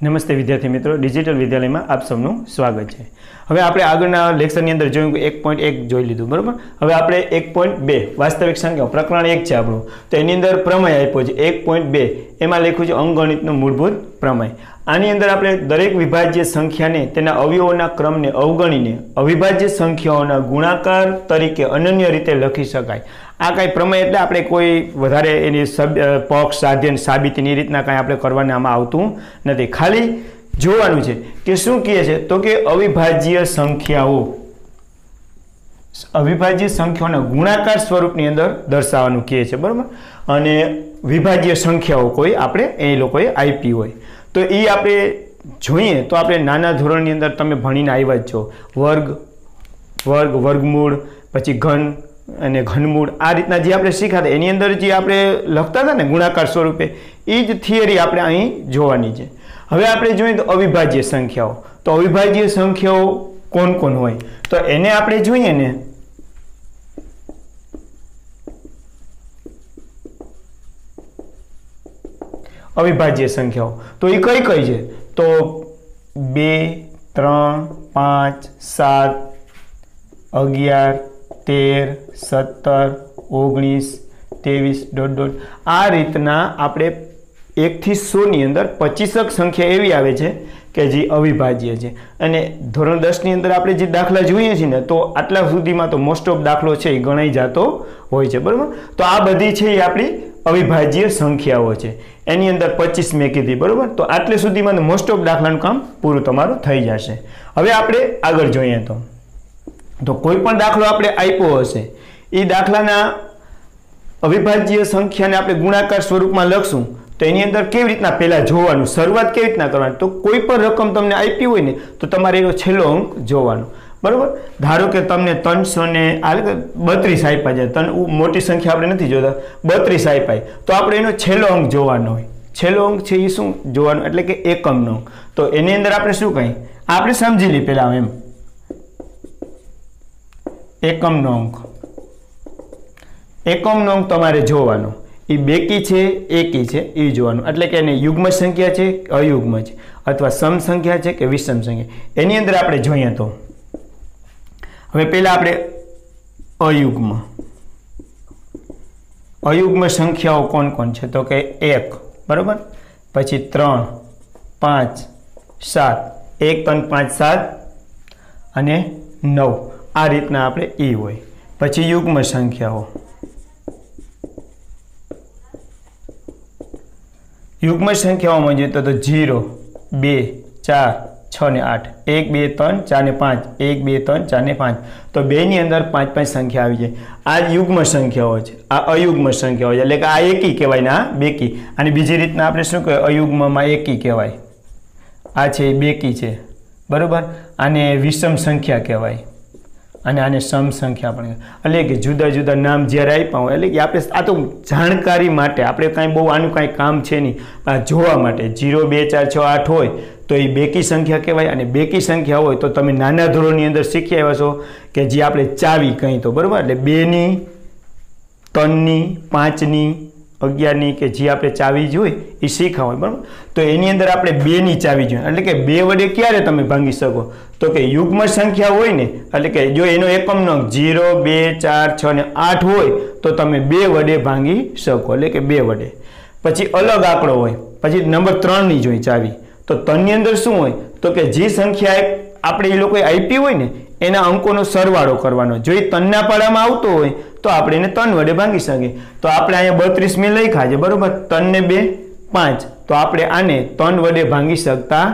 નમસ્તે વિદ્યાર્થી મિત્રો, ડિજિટલ વિદ્યાલયમાં આપ સૌનું સ્વાગત છે. હવે આપણે આગળના લેક્ચરની અંદર જોયું કે 1.1 જોઈ લીધું, બરાબર. હવે આપણે 1.2 વાસ્તવિક સંખ્યા પ્રકરણ 1 છે આપણું, તો એની અંદર પ્રમેય આપ્યો છે 1.2. એમાં લખ્યું છે અંકગણિતનો મૂળભૂત પ્રમેય. આની અંદર આપણે દરેક વિભાજ્ય સંખ્યાને તેના અવયવોના ક્રમને અવગણીને અવિભાજ્ય સંખ્યાઓના ગુણાકાર તરીકે અનન્ય રીતે લખી શકાય. આ કાંઈ પ્રમેય એટલે આપણે કોઈ વધારે એની પક્ષ સાધ્ય સાબિતીની રીતના કાંઈ આપણે કરવાને આમાં આવતું નથી. ખાલી જોવાનું છે કે શું કહે છે, તો કે અવિભાજ્ય સંખ્યાઓના ગુણાકાર સ્વરૂપની અંદર દર્શાવવાનું કહે છે, બરાબર. અને વિભાજ્ય સંખ્યાઓ કોઈ આપણે એ લોકોએ આપી હોય તો એ આપણે જોઈએ. તો આપણે નાના ધોરણની અંદર તમે ભણીને આવ્યા જ છો, વર્ગમૂળ, પછી ઘન અને ઘનમૂળ, આ રીતના જે આપણે શીખ્યા હતા એની અંદર જે આપણે લખતા હતા ને ગુણાકાર સ્વરૂપે, એ જ થિયરી આપણે અહીં જોવાની છે. હવે આપણે જોઈએ તો અવિભાજ્ય સંખ્યાઓ, તો અવિભાજ્ય સંખ્યાઓ કોણ કોણ હોય તો એને આપણે જોઈએ ને, અવિભાજ્ય સંખ્યાઓ તો એ કઈ કઈ છે, તો 2, 3, 5, 7, 11, 13, 17, 19, 23 . આ રીતના આપણે 1 થી 100 ની અંદર 25 સંખ્યા એવી આવે છે કે જે અવિભાજ્ય છે. અને ધોરણ 10 ની અંદર આપણે જે દાખલા જોઈએ છીએ ને, તો આટલા સુધીમાં તો મોસ્ટ ઓફ દાખલો છે એ ગણાઈ જતો હોય છે, બરાબર. તો આ બધી છે એ આપણી અવિભાજ્ય સંખ્યાઓ છે, એની અંદર 25 મેં કીધી, બરાબર. તો આટલે સુધીમાં મોસ્ટ ઓફ દાખલાનું કામ પૂરું તમારું થઈ જશે. હવે આપણે આગળ જોઈએ તો કોઈ પણ દાખલો આપણે આપ્યો હશે, એ દાખલાના અવિભાજ્ય સંખ્યાને આપણે ગુણાકાર સ્વરૂપમાં લખશું તો એની અંદર કેવી રીતના પહેલા જોવાનું, શરૂઆત કેવી રીતના કરવાની, તો કોઈ પણ રકમ તમને આપી હોય ને તો તમારે એનો છેલ્લો અંક જોવાનો, બરાબર. ધારો કે તમને 332 આપ્યા છે, મોટી સંખ્યા આપણે નથી જોતા, 32 આપ્યા તો આપણે એનો છેલ્લો અંક જોવાનો હોય. છેલ્લો અંક છે એ શું જોવાનો, એટલે કે એકમનો અંક. તો એની અંદર આપણે શું કહીએ, આપણે સમજી લઈએ પહેલા એમ એકમનો અંક તમારે જોવાનો, એ બેકી છે એકી છે એ જોવાનું, એટલે કે એને યુગ્મ સંખ્યા છે અયુગ્મ છે અથવા સમ સંખ્યા છે કે વિષમ સંખ્યા, એની અંદર આપણે જોઈએ તો હવે પહેલા આપણે અયુગ્મ સંખ્યાઓ કોણ કોણ છે, તો કે 1, બરાબર, પછી 3, 5, 7, 1, 3, 5, 7 અને 9, આ રીતના આપણે એ હોય. પછી યુગ્મ સંખ્યાઓ, સંખ્યાઓમાં જોઈએ તો 0, 2, 4, 6 ને 8, 1, 2, 3, 4 ને 5, 1, 2, 3, 4 ને 5, તો 2 ની અંદર 5-5 સંખ્યા આવી જાય. આ યુગ્મ સંખ્યાઓ છે, આ અયુગ્મ સંખ્યાઓ છે, એટલે કે આ એકી કહેવાય ને આ બેકી. અને બીજી રીતના આપણે શું કહેવાય, અયુગ્મમાં એકી કહેવાય, આ છે બેકી છે, બરાબર. આને વિષમ સંખ્યા કહેવાય અને આને સમ સંખ્યા પણ, એટલે કે જુદા જુદા નામ જ્યારે આપ્યા હોય, એટલે કે આપણે આ તો જાણકારી માટે, આપણે કાંઈ બહુ આનું કાંઈ કામ છે નહીં, આ જોવા માટે. 0, 2, 4, 6, 8 હોય તો એ બેકી સંખ્યા કહેવાય, અને બેકી સંખ્યા હોય તો તમે નાના ધોરણની અંદર શીખી આવ્યા છો કે જે આપણે ચાવી કંઈ તો, બરાબર, એટલે 2ની, 3ની, 5ની, 11ની કે જે આપણે ચાવી જોઈએ એ શીખા હોય, બરાબર. તો એની અંદર આપણે 2ની ચાવી જોઈએ, એટલે કે 2 વડે ક્યારે તમે ભાંગી શકો, તો કે યુગ્મ સંખ્યા હોય ને, એટલે કે જો એનો એકમનો અંક 0, 2, 4, 6 ને 8 હોય તો તમે 2 વડે ભાંગી શકો, એટલે કે 2 વડે. પછી અલગ આંકડો હોય, પછી નંબર 3ની જોઈએ ચાવી, તો 3ની અંદર શું હોય, તો કે જે સંખ્યા આપણે એ લોકોએ આપી હોય ને એના અંકોનો સરવાળો કરવાનો, જો એ 3ના પાડામાં આવતો હોય તો આપણે એને 3 વડે ભાંગી શકીએ. તો આપણે અહીંયા 32 મે લખ્યા છે, બરાબર, 3 ને 2, 5, તો આપણે આને 3 વડે ભાંગી શકતા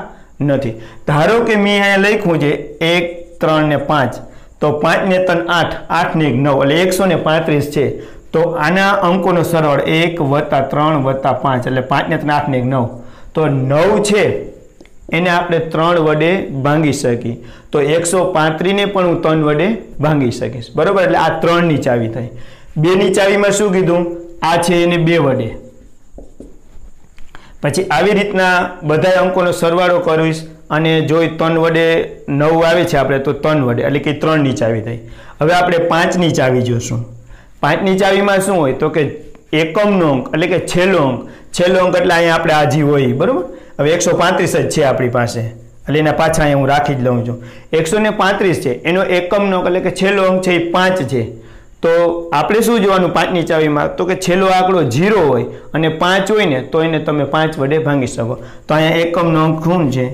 નથી. ધારો કે મેં અહીંયા લખ્યું છે 1, 3 ને 5, તો 5 ને 3, 8, 8 ને 9, એટલે 135 છે. તો આના અંકોનો સરવાળો 1 + 3 + 5, એટલે 5 ને 3, 8 ને 9, તો 9 છે એને આપણે 3 વડે ભાંગી શકીએ. તો 135ને પણ હું 3 વડે ભાંગી શકીશ, બરાબર. એટલે આ 3ની ચાવી થઈ. 2ની ચાવીમાં શું કીધું, આ છે એને 2 વડે. પછી આવી રીતના બધા અંકોનો સરવાળો કરીશ, અને જો 3 વડે 9 આવે છે આપણે, તો 3 વડે, એટલે કે 3ની ચાવી થઈ. હવે આપણે 5ની ચાવી જોશું. 5ની ચાવીમાં શું હોય, તો કે એકમનો અંક એટલે કે છેલ્લો અંક એટલે અહીંયા આપણે આ જી હોય બરાબર. હવે 135 જ છે આપણી પાસે એટલે એના પાછા અહીંયા હું રાખી જ લઉં છું. 135 છે એનો એકમનો અંક એટલે કે છેલ્લો અંક છે એ 5 છે. તો આપણે શું જોવાનું પાંચની ચાવીમાં તો કે છેલ્લો આંકડો 0 હોય અને 5 હોય ને તો એને તમે 5 વડે ભાંગી શકો. તો અહીંયા એકમનો અંક શું છે?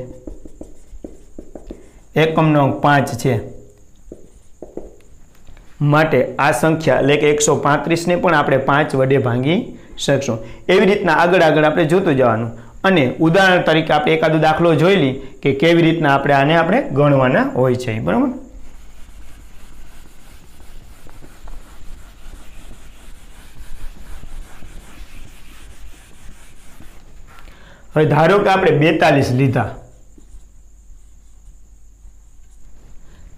એકમનો અંક 5 છે. માટે આ સંખ્યા એટલે કે 135 ને પણ આપણે 5 વડે ભાંગી શકશું. એવી રીતના આગળ આપણે જોતું જવાનું અને ઉદાહરણ તરીકે આપણે એકાદો દાખલો જોઈ લઈએ કે કેવી રીતના આપણે આને આપણે ગણવાના હોય છે બરાબર. હવે ધારો કે આપણે 42 લીધા.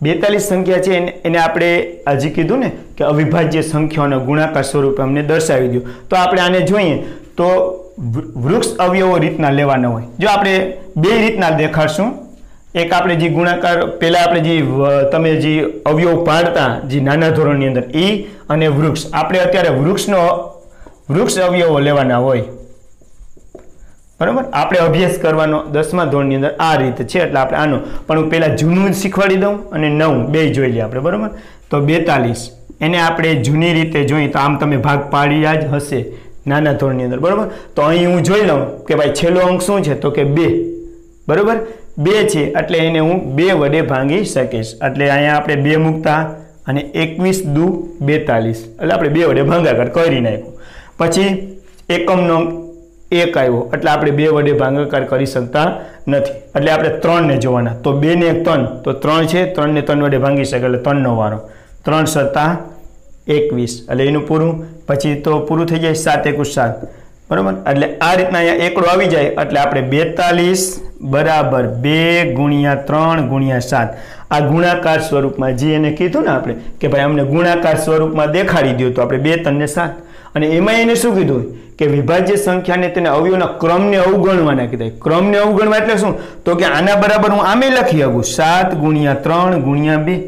42 સંખ્યા છે એને આપણે આજે કીધું ને કે અવિભાજ્ય સંખ્યાઓનો ગુણાકાર સ્વરૂપે અમને દર્શાવી દો. તો આપણે આને જોઈએ તો વૃક્ષ અવયવો રીતના લેવાના હોય. જો આપણે બે રીતના દેખાડશું, એક આપણે જે ગુણાકાર પહેલાં આપણે જે તમે જે અવયવ પાડતા જે નાના ધોરણની અંદર એ અને વૃક્ષ, આપણે અત્યારે વૃક્ષ અવયવો લેવાના હોય બરાબર. આપણે અભ્યાસ કરવાનો 10મા ધોરણની અંદર આ રીત છે એટલે આપણે આનો પણ હું પહેલાં જૂનું શીખવાડી દઉં અને નવું બે જોઈ લઈએ આપણે બરાબર. તો 42 એને આપણે જૂની રીતે જોઈએ તો આમ તમે ભાગ પાડ્યા જ હશે નાના ધોરણની અંદર બરાબર. તો અહીં હું જોઈ લઉં કે ભાઈ છેલ્લો અંક શું છે તો કે 2 બરાબર. 2 છે એટલે એને હું 2 વડે ભાંગી શકીશ એટલે અહીંયા આપણે 2 મૂકતા અને 21 × 42 એટલે આપણે 2 વડે ભાંગાકાર કરી નાખ્યું. પછી એકમનો અંક 1 આવ્યો એટલે આપણે 2 વડે ભાગાકાર કરી શકતા નથી એટલે આપણે 3 ને જોવાના. તો 2 ને 3 તો 3 છે, 3 ને 3 વડે ભાંગી શકે એટલે 3નો વારો. 3 × 7 = 21 એટલે એનું પૂરું. પછી તો પૂરું થઈ જાય 7 × 21 = 7 બરાબર. એટલે આ રીતના અહીંયા એકડો આવી જાય એટલે આપણે 42 = 2 × 3 × 7 આ ગુણાકાર સ્વરૂપમાં જે એને કીધું ને આપણે કે ભાઈ અમને ગુણાકાર સ્વરૂપમાં દેખાડી દો. તો આપણે 2, 3 ને 7 અને એમાં એને શું કીધું કે વિભાજ્ય સંખ્યાને તેના અવયવના ક્રમને અવગણવાના કીધા. ક્રમને અવગણવા એટલે શું તો કે આના બરાબર હું આમે લખી શકું 7 × 3 × 2.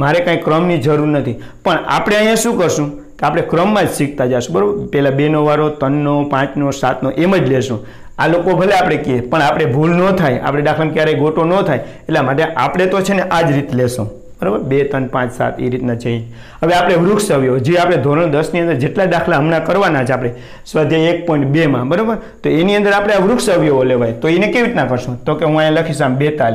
મારે કાંઈ ક્રમની જરૂર નથી પણ આપણે અહીંયા શું કરશું કે આપણે ક્રમમાં જ શીખતા જશું બરાબર. પહેલાં 2નો વારો 3નો 5નો 7નો એમ જ લેશું. આ લોકો ભલે આપણે કહીએ પણ આપણે ભૂલ ન થાય, આપણે દાખલા ક્યારેય ગોટો ન થાય એટલા માટે આપણે તો છે ને આ જ રીત લેશું બરાબર. 2, 3, 5, 7 એ રીતના છે. હવે આપણે વૃક્ષ અવયવ જે આપણે ધોરણ 10ની અંદર જેટલા દાખલા હમણાં કરવાના છે આપણે સ્વાધ્યાય 1.2માં બરાબર. તો એની અંદર આપણે આ વૃક્ષ અવયવો લેવાય તો એને કેવી રીતના કરશું તો કે હું અહીંયા લખીશ આમ 42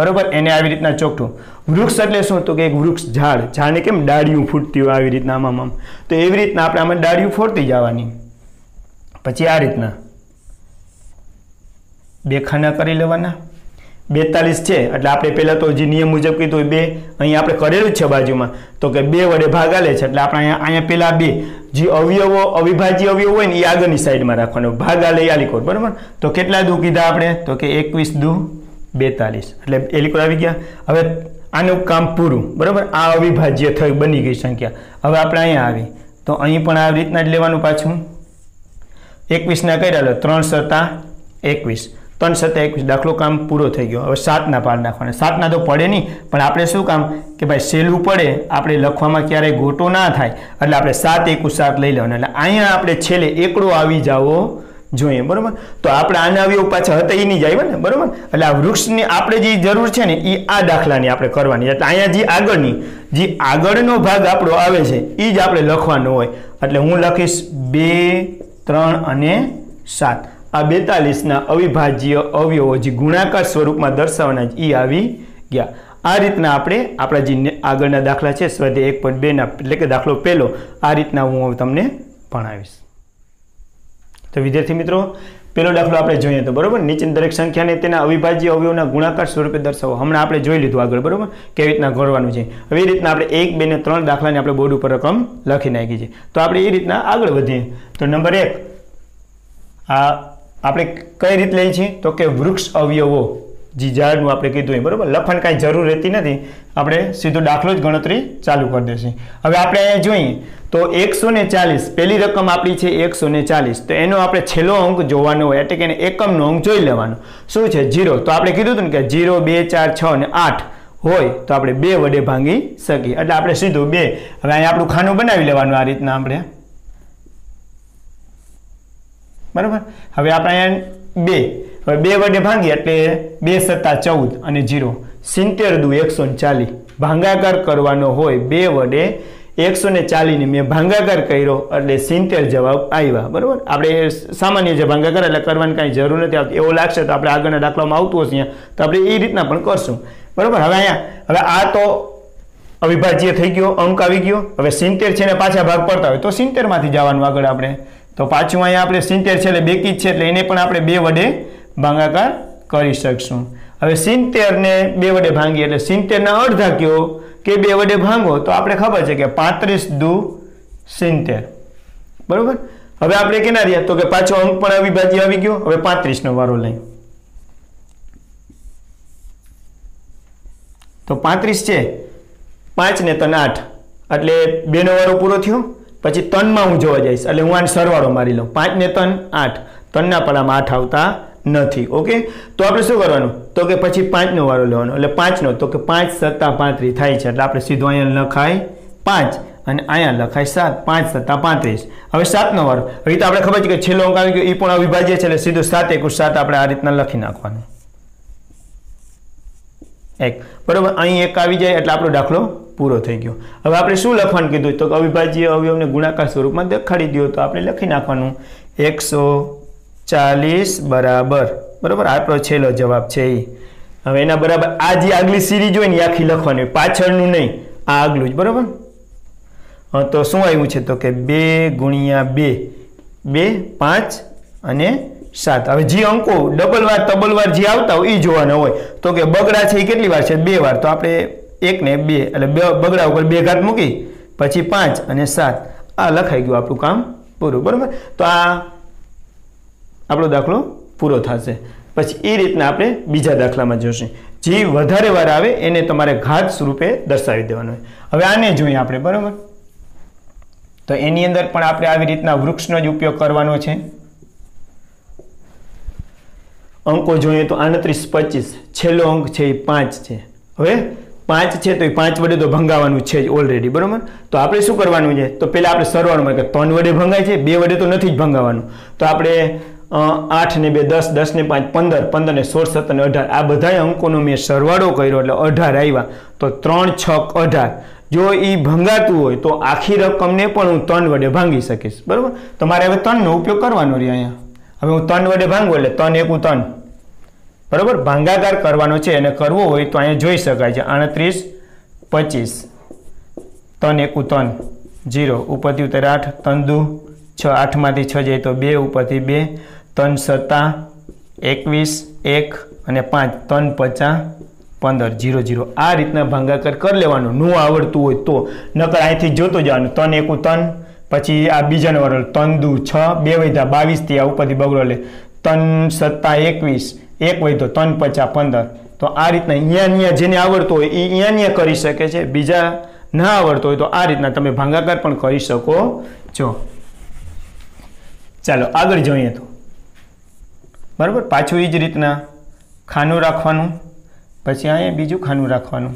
બરાબર. એને આવી રીતના ચોખ્ઠું વૃક્ષ એટલે શું તો કે એક વૃક્ષ ઝાડને કેમ ડાળીયું ફૂટતી હોય આવી રીતના આમ આમ તો એવી રીતના આપણે આમાં ડાળીયું ફોડતી જવાની. પછી આ રીતના બે ખાના કરી લેવાના. 42 છે એટલે આપણે પહેલાં તો જે નિયમ મુજબ કીધું હોય 2 અહીંયા આપણે કરેલું જ છે બાજુમાં તો કે 2 વડે ભાગાલે છે એટલે આપણે અહીંયા પહેલાં 2 જે અવયવો અવિભાજ્ય અવયવ હોય ને એ આગળની સાઈડમાં રાખવાનો ભાગાલે એ આલિકોટ બરાબર. તો કેટલા દુ કીધા આપણે તો કે 21 × 42 એટલે એલિકોટ આવી ગયા. હવે આનું કામ પૂરું બરાબર. આ અવિભાજ્ય થઈ બની ગઈ સંખ્યા. હવે આપણે અહીંયા આવી તો અહીં પણ આ રીતના જ લેવાનું. પાછું 21ના કર્યા લો 3 × 7 = 21 3 × 7 = 21 દાખલો કામ પૂરો થઈ ગયો. હવે 7ના પાડ નાખવાના. 7ના તો પડે નહીં પણ આપણે શું કામ કે ભાઈ સહેલું પડે આપણે લખવામાં ક્યારેય ગોટો ના થાય એટલે આપણે 7 × 21 = 7 લઈ લેવાના એટલે અહીંયા આપણે છેલ્લે એકડો આવી જાવો જોઈએ બરાબર. તો આપણે આના અવયવ પાછા હતા એ નહીં જાય ને બરાબર. એટલે આ વૃક્ષની આપણે જે જરૂર છે ને એ આ દાખલાની આપણે કરવાની એટલે અહીંયા જે આગળનો ભાગ આપણો આવે છે એ જ આપણે લખવાનો હોય એટલે હું લખીશ 2, 3 અને 7 આ 42ના અવિભાજ્ય અવયવો જે ગુણાકાર સ્વરૂપમાં દર્શાવવાના એ આવી ગયા. આ રીતના આપણે આપણા જે આગળના દાખલા છે સ્વાધ્યાય 1.2ના એટલે કે દાખલો પહેલો આ રીતના હું તમને ભણાવીશ. તો વિદ્યાર્થી મિત્રો પહેલો દાખલો આપણે જોઈએ તો બરાબર નીચે દરેક સંખ્યાને તેના અવિભાજ્ય અવયવના ગુણાકાર સ્વરૂપે દર્શાવો. હમણાં આપણે જોઈ લીધું આગળ બરાબર કેવી રીતના ગણવાનું છે. હવે એ રીતના આપણે 1, 2 અને 3 દાખલાને આપણે બોર્ડ ઉપર રકમ લખી નાખી છે. તો આપણે એ રીતના આગળ વધીએ તો નંબર 1 આ આપણે કઈ રીત લઈએ છીએ તો કે વૃક્ષ અવયવો જે ઝાડનું આપણે કીધું એ બરાબર. લખવાની કાંઈ જરૂર રહેતી નથી, આપણે સીધો દાખલો જ ગણતરી ચાલુ કરી દેશે. હવે આપણે અહીંયા જોઈએ તો 140 પહેલી રકમ આપણી છે 140 તો એનો આપણે છેલ્લો અંક જોવાનો હોય એટલે કે એને એકમનો અંક જોઈ લેવાનો. શું છે 0 તો આપણે કીધું હતું ને કે 0, 2, 4, 6 અને 8 હોય તો આપણે 2 વડે ભાંગી શકીએ એટલે આપણે સીધું 2. હવે અહીંયા આપણું ખાનું બનાવી લેવાનું આ રીતના આપણે बराबर हवे आपणे बे हवे बे वडे भांगी एटले 2 सत्ता 14 अने 0 70 दू 140 भांगाकार करवानो होय 2 वडे 140 ने मैं भांगाकार कर्यो એટલે 70 જવાબ આવ્યા બરાબર આપણે સામાન્ય જે ભાંગાકાર એટલે કરવાની કાઈ જરૂર નથી આવતી એવો લાગશે તો આપણે આગળના દાખલામાં આવતું હશે તો આપણે એ રીતના પણ કરશું બરાબર હવે અહીંયા હવે આ તો અવિભાજ્ય થઈ ગયો અંક આવી ગયો હવે 70 છે ને પાછા ભાગ પડતા હોય તો 70 માંથી જવાનું આગળ આપણે તો પાછું અહીંયા આપણે 70 છે એટલે બેકી જ છે એટલે એને પણ આપણે 2 વડે ભાંગાકાર કરી શકશું હવે 70 ને 2 વડે ભાંગી એટલે 70 ના અડધા કયો के बे वडे भांगो तो आपने खबर है कि 35 दू 70 बराबर हवे आपने केना दिया तो के पाछो अंक पण अविभाज्य आवी गयो हवे 35 नो वारो लई तो 35 छे 5 ने 3 8 એટલે 2 નો વારો પૂરો થયો પછી 3 માં હું જોવા જઈશ એટલે હું આનો સરવાળો મારી લઉં 5 ને 3 8 3 ના પડામાં 8 આવતા નથી ઓકે તો આપણે શું કરવાનું તો કે પછી 5 નો વારો લેવાનો એટલે 5 નો તો કે 5 * 7 = 35 થાય છે એટલે આપણે સીધો અહીંયા લખાય 5 અને અહીંયા લખાય 7 5 * 7 = 35 હવે 7 નો વારો હવે તો આપણે ખબર છે કે છેલ્લો અંક આવી ગયો એ પણ અવિભાજ્ય છે એટલે સીધો 7 * 1 = 7 આપણે આ રીતના લખી નાખવાનું 1 બરોબર અહીં 1 આવી જાય એટલે આપણો દાખલો પૂરો થઈ ગયો હવે આપણે શું લખવાનું કીધું તો કે અવિભાજ્ય અવયવને ગુણાકાર સ્વરૂપમાં દેખાડી દયો તો આપણે લખી નાખવાનું 140 बराबर बराबर आपणो छेल्लो जवाब छे हवे एना बराबर आ जे आगली सीरीज होय ने आखी लखवानी पाछळनुं नहीं आ आगलुं ज बराबर हां तो शुं आव्युं छे तो के 2 * 2 2 5 अने 7 हवे जे अंको डबलवार तबलवार जे आवता होय ई जोवाना होय तो के बगड़ा छे केटली वार छे 2 वार तो आपणे 1 ने 2 एटले बगड़ा उपर 2 घात मूकी पछी 5 अने 7 आ लखाई गयुं आपणुं काम पूरुं बराबर तो आ આપણો દાખલો પૂરો થશે પછી એ રીતના આપણે બીજા દાખલામાં જોશું જે વધારે વાર આવે એને તમારે ઘાત સ્વરૂપે દર્શાવી દેવાનું હવે આને જોઈએ આપણે બરાબર તો એની અંદર પણ આપણે આવી રીતના વૃક્ષનો જ ઉપયોગ કરવાનો છે અંકો જોઈએ તો 29 25 છેલ્લો અંક છે એ 5 છે હવે 5 છે તો એ 5 વડે તો ભંગાવાનું છે જ ઓલરેડી બરાબર તો આપણે શું કરવાનું છે તો પહેલા આપણે સરવાળોમાં કે 3 વડે ભંગાય છે 2 વડે તો નથી જ ભંગાવાનું તો આપણે 8 ને 2 10 10 ને 5 15 15 ને 16 17 ને 18 आ बधाय अंकों में सरवाड़ो कर्यो એટલે 18 आव्या तो 3 * 6 = 18 जो ई भंगातुं होय तो आखी रकम ने पण हूँ 3 वडे भांगी सकीश बराबर तमारे हवे 3 नो उपयोग करवानो रह्यो अहींया हवे हूँ 3 वडे भांगुं એટલે 3 * 1 = 3 बराबर भांगाकार करवानो छे अने करवो होय तो अहींया जोई शकाय छे 38 25 3 * 1 = 3 0 उपरथी उतर 8 3 * 2 6 8 मांथी 6 जाय तो 2 उपरथी 2 3 * 7 = 21 1 અને 5 3 * 50 = 15 0 0 આ રીતના ભાંગાકાર કરી લેવાનું નું આવડતું હોય તો નકર અહીંથી જોતો જવાનું 3 * 1 = 3 પછી આ બીજાનો વારો 3 * 2 = 6 2 વૈધા 22 થી આ ઉપરથી બગડો લે 3 * 7 = 21 1 વૈધો 3 * 50 = 15 તો આ રીતના અહીંયા જેને આવડતો હોય એ અહીંયા કરી શકે છે બીજા ના આવડતો હોય તો આ રીતના તમે ભાંગાકાર પણ કરી શકો છો ચાલો આગળ જોઈએ તો बराबर पाछू एज रीतना खानू राखवानुं पछी अहीं बीजू खानू राखवानुं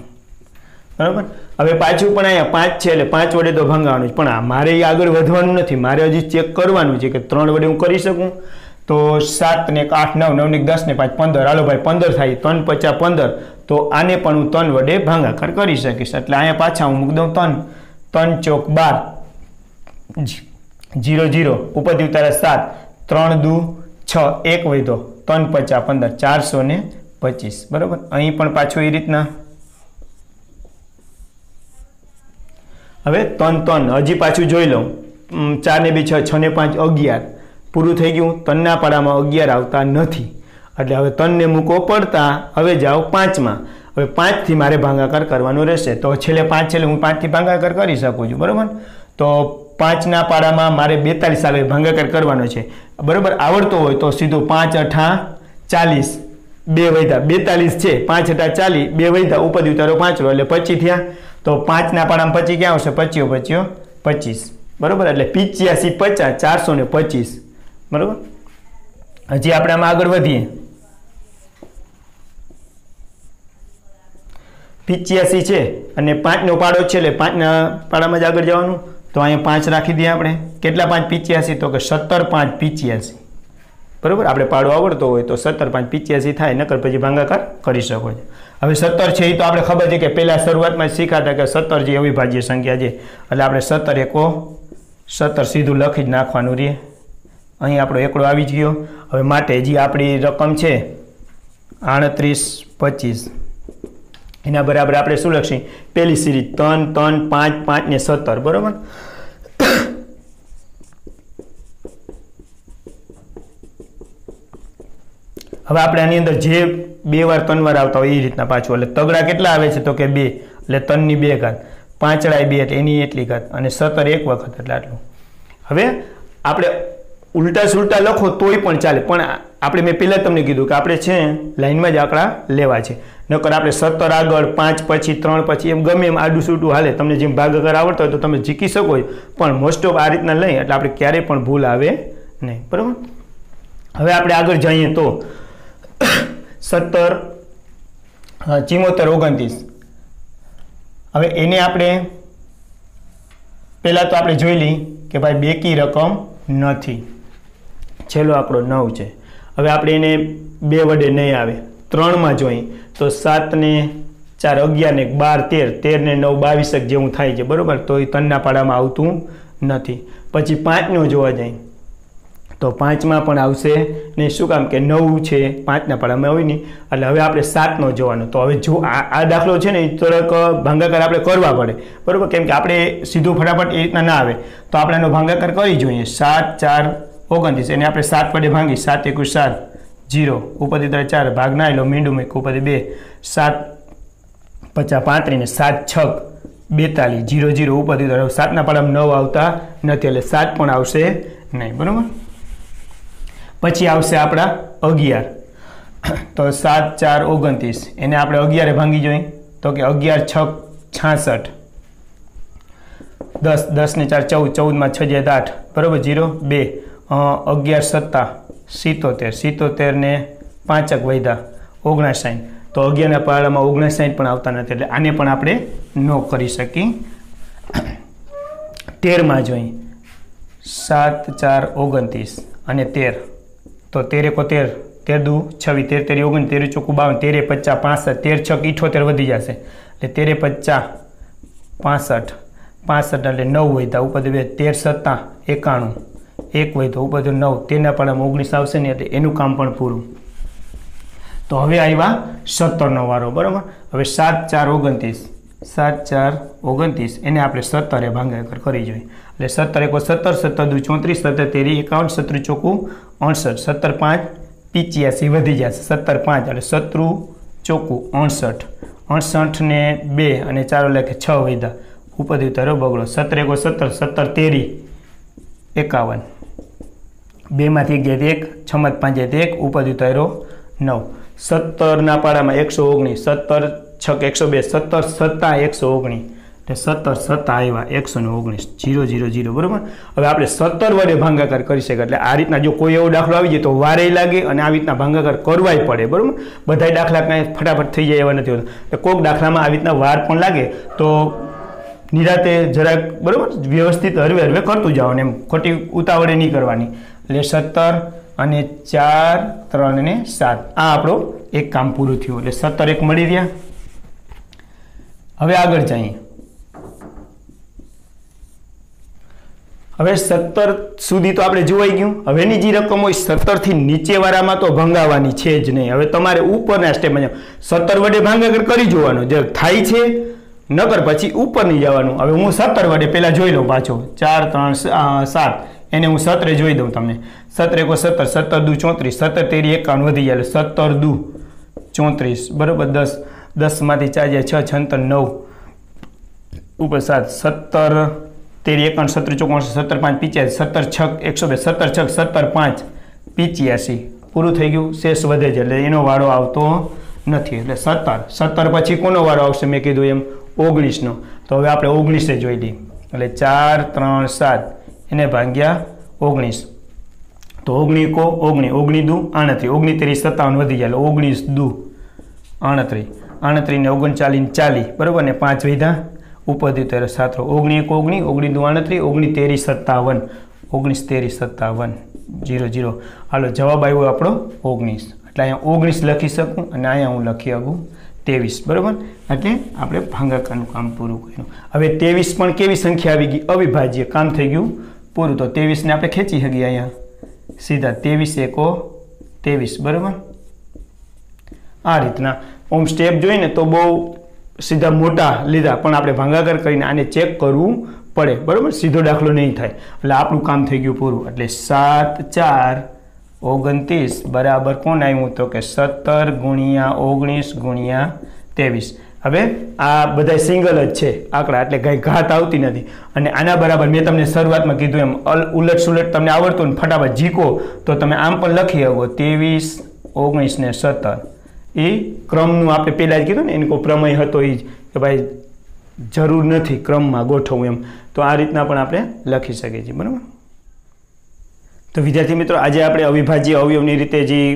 बराबर हवे पाछू पण अहीं 5 छे एटले 5 वडे तो भंगावानुं ज पण मारे ए आगळ वधवानुं नथी मारे हजी चेक करवानुं छे के 3 वडे हुं करी शकूं तो 7 ने 8 9 9 ने 10 ने 5 15 हालो भाई 15 थाय 3 * 50 = 15 तो आने पण हुं 3 वडे भांगाकार करी शकीश एटले अहीं पाछा हुं मूकी दउं 3 3 * 4 = 12 0 0 उपरथी उतारा 7 3 * 2 = 6 1 वैधो 3 * 50 = 15 425 बराबर अहीं पण पाछो ए रीतना हवे 3 * 3 हजी पाछू जोई लऊं 4 * 2 = 6 6 * 5 = 11 पूरुं थई गयुं 3 ना पाडामां 11 आवता नथी एटले हवे 3 ने मूको पड़ता हवे जाओ 5 मां हवे 5 थी मारे भांगाकार करवानो रहेशे तो छेल्ले 5 छेल्ले हुं 5 थी भांगाकार करी शकूं छुं बराबर तो 5 ना पाडामां मारे 42 આવે ભાંગાકાર કરવાનો છે બરાબર આવડતો હોય તો સીધો 5 * 8 = 40 2 વૈધા 42 છે 5 * 8 = 40 2 વૈધા ઉપરથી ઉતારો 5 એટલે 25 થયા તો 5 ના પાડામાં 25 ક્યાં આવશે 25 25 25 બરાબર એટલે 85 50 425 બરાબર હજી આપણે આમાં આગળ વધીએ 85 છે અને 5 નો પાડો છે એટલે 5 ના પાડામાં જ આગળ જવાનું तो अहीं 5 राखी दिए आपणे केटला 5 * 85 तो के 17 5 * 85 બરોબર આપણે પાડો આવડતો હોય તો 17 × 5 = 85 થાય નકર પછી ભાંગાકાર કરી શકો છો હવે 17 છે એ તો આપણે ખબર છે કે પહેલા શરૂઆતમાં શીખ્યા હતા કે 17 જે અવિભાજ્ય સંખ્યા છે એટલે આપણે 17 × 1 = 17 સીધું લખી જ નાખવાનું રહે અહીં આપણો એકડો આવી જ ગયો હવે માટે જે આપણી રકમ છે 3825 એના બરાબર આપણે શું લખી પહેલી સિરીઝ 3 3 5 5 ને 17 બરોબર હવે આપણે આની અંદર જે બે વાર તનવાર આવતા હોય એ રીતના પાછું એટલે તગડા કેટલા આવે છે તો કે 2 એટલે 3 ની 2 ઘાત પાંચડાય 2 એટલે એની એટલી ઘાત અને 17 એક વખત એટલે આટલું હવે આપણે ઉલટા સુલટા લખો તોય પણ ચાલે પણ આપણે મેં પહેલા તમને કીધું કે આપણે છે લાઈનમાં જ આંકડા લેવા છે નકર આપણે 17 આગળ 5 પછી 3 પછી એમ ગમે એમ આડું સૂટું હાલે તમને જેમ ભાગાકાર આવડતો હોય તો તમે જીકી શકો પણ મોસ્ટ ઓફ આ રીતના લઈ એટલે આપણે ક્યારેય પણ ભૂલ આવે નહીં બરાબર હવે આપણે આગળ જઈએ તો 17 74 29 હવે એને આપણે પહેલા તો આપણે જોઈ લઈએ કે ભાઈ બેકી રકમ નથી છેલ્લો આંકડો 9 છે હવે આપણે એને 2 વડે નહીં આવે 3 માં જોઈએ તો 7 ને 4 = 11 ને 12 13 13 ને 9 22 જેવું થાય છે બરોબર તો એ 3 ના પાડામાં આવતું નથી પછી 5 નો જોવા જાય તો 5 માં પણ આવશે ને શું કામ કે 9 છે 5 ના પાડામાં હોય નહીં એટલે હવે આપણે 7 નો જોવાનો તો હવે જો આ દાખલો છે ને તરક ભાંગાકાર આપણે કરવા પડે બરાબર કેમ કે આપણે સીધું ફટાફટ એ રીતના ના આવે તો આપણે એનો ભાંગાકાર કરી જોઈએ 7 4 29 એને આપણે 7 વડે ભાંગી 7 × 1 = 7 0 ઉપરથી 4 ભાગ ના લો મીંડું મૂક ઉપરથી 2 7 50 35 ને 7 6 42 0 0 ઉપરથી 7 ના પાડામાં 9 આવતા નથી એટલે 7 પણ આવશે નહીં બરાબર પછી આવશે આપણા 11 તો 7 4 29 એને આપણે 11 ભાંગી જોઈએ તો કે 11 × 6 = 66 10 10 ને 4 14 14 માં 6 = 8 બરાબર 0 2 11 × 7 = 77 77 ને 5 × 1 = 59 તો 11 ના પાડામાં 59 પણ આવતા નથી એટલે આને પણ આપણે નો કરી શકીએ 13 માં જોઈએ 7 4 29 અને 13 તો 13 × 13 = 26 13 × 13 = 52 13 × 50 = 65 13 × 6 = 78 વધી જશે એટલે 13 × 50 = 65 એટલે 9 વધ્યા ઉપરથી 2 13 × 7 = 91 1 વધ્યો ઉપરથી 9 તેના પાડામાં 19 આવશે ને એટલે એનું કામ પણ પૂરું તો હવે આવ્યા 17 નો વારો બરાબર હવે 7 4 29 એને આપણે 17 ભાંગાકાર કરી જોઈએ એટલે 17 × 1 = 17 17 × 2 = 34 17 × 3 = 51 17 × 5 = 85 વધી જશે 17 × 5 એટલે 17 ચોકું 68 68 ને 2 અને 4 = 6 વધ્યા ઉપરથી તરો બગડો 17 × 1 = 17 17 × 3 = 51 2 માંથી 1 જાય 1 6 માંથી 5 જાય 1 ઉપરથી તરો 9 17 ના પાડામાં 119 17 × 6 = 102 17 × 7 = 119 એટલે 17 × 7 આવ્યા 119 0 0 0 બરાબર હવે આપણે 17 વડે ભાંગાકાર કરી શકાય એટલે આ રીતના જો કોઈ એવો દાખલો આવી જાય તો વારે લાગે અને આવી રીતના ભાંગાકાર કરવાય પડે બરાબર બધા દાખલા કાંઈ ફટાફટ થઈ જાય એવા નથી હોતા એટલે કોઈક દાખલામાં આવી રીતના વાર પણ લાગે તો નિરાતે જરાક બરાબર વ્યવસ્થિત હરવે હરવે કરતું જવાનું એમ ખોટી ઉતાવળે નહીં કરવાની એટલે 17 અને 4 3 અને 7 આ આપણો એક કામ પૂરું થયું એટલે 17 1 મળી રહ્યા હવે આગળ જઈએ હવે 17 સુધી તો આપણે જોવાઈ ગયું હવેની જે રકમ હોય 17 થી નીચે વાળામાં તો ભંગાવાની છે જ નહીં હવે તમારે ઉપરના સ્ટેપમાં 17 વડે ભાંગાકાર કરી જોવાનો જે થાય છે નકર પછી ઉપર નહીં જવાનું હવે હું 17 વડે પહેલા જોઈ લઉં પાછો 4 3 7 એને હું 17 જોઈ દઉં તમને 17 × 1 = 17 17 × 2 = 34 17 × 3 = 51 વધી જાય 17 × 2 = 34 બરાબર 10 10 માંથી 4 જાય 6 6 9 ઉપર 7 17 13 × 17 = 144 17 × 5 = 102 17 × 6 = 105 85 પૂરું થઈ ગયું શેષ વધે છે એટલે એનો વાળો આવતો નથી એટલે 17 પછી કોનો વાળો આવશે મેં કીધું એમ 19 નો તો હવે આપણે 19 જોઈ લઈએ એટલે 4 3 7 એને ભાગ્યા 19 તો 19 × 19 = 19 19 × 2 = 39 57 વધી જાય 19 × 2 = 39 39 ને 39 = 40 40 બરાબર ને 5 વધ્યા ઉપરથી 7 19 × 19 = 39 19 × 2 = 39 57 19 × 3 = 57 जीरो जीरो हालो जवाब आयो आपणो 19 એટલે અહીંયા 19 લખી શકું અને અહીંયા હું લખી આગું 23 બરોબર એટલે આપણે ભાગાકારનું કામ પૂરું કર્યું હવે 23 પણ કેવી સંખ્યા આવી ગઈ અવિભાજ્ય કામ થઈ ગયું પૂરું તો 23 ને આપણે ખેંચી હગી અહીંયા સીધા 23 એકો 23 બરોબર આ રીતના ઓમ સ્ટેપ જોઈને તો બહુ સીધા મોટા લીધા પણ આપણે ભાગાકાર કરીને આને ચેક કરવું पड़े बराबर सीधो दाखलो नहीं थाय એટલે આપણું કામ થઈ ગયું પૂરું એટલે 7 4 29 બરાબર કોણ આવ્યું તો કે 17 * 19 * 23 હવે આ બધા સિંગલ જ છે આંકડા એટલે કઈ ઘાત આવતી નથી અને આના બરાબર મેં તમને શરૂઆતમાં કીધું એમ ઉલટસુલટ તમને આવડતું ને ફટાફટ જીકો તો તમે આમ પણ લખી શકો 23 19 ને 17 એ ક્રમનું આપણે પહેલા જ કીધું ને એનો પ્રમેય હતો ઈ કે ભાઈ जरूर नहीं क्रम में गोठवू एम तो आ रीतना आपणे लखी सकीए बराबर। तो विद्यार्थी मित्रों आज आप अविभाज्य अवयवनी रीते जी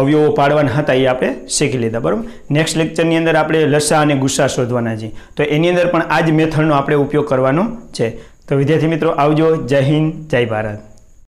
अवयवों पाड़वाना हता ये आपणे शीखी लीधा बराबर। नेक्स्ट लेक्चरनी अंदर आपणे लसा अने गुस्सा शोधवाना छे तो एनी अंदर पण आज मेथडनो आपणे उपयोग करवानो छे। तो विद्यार्थी मित्रों आवजो। जय हिंद जय भारत।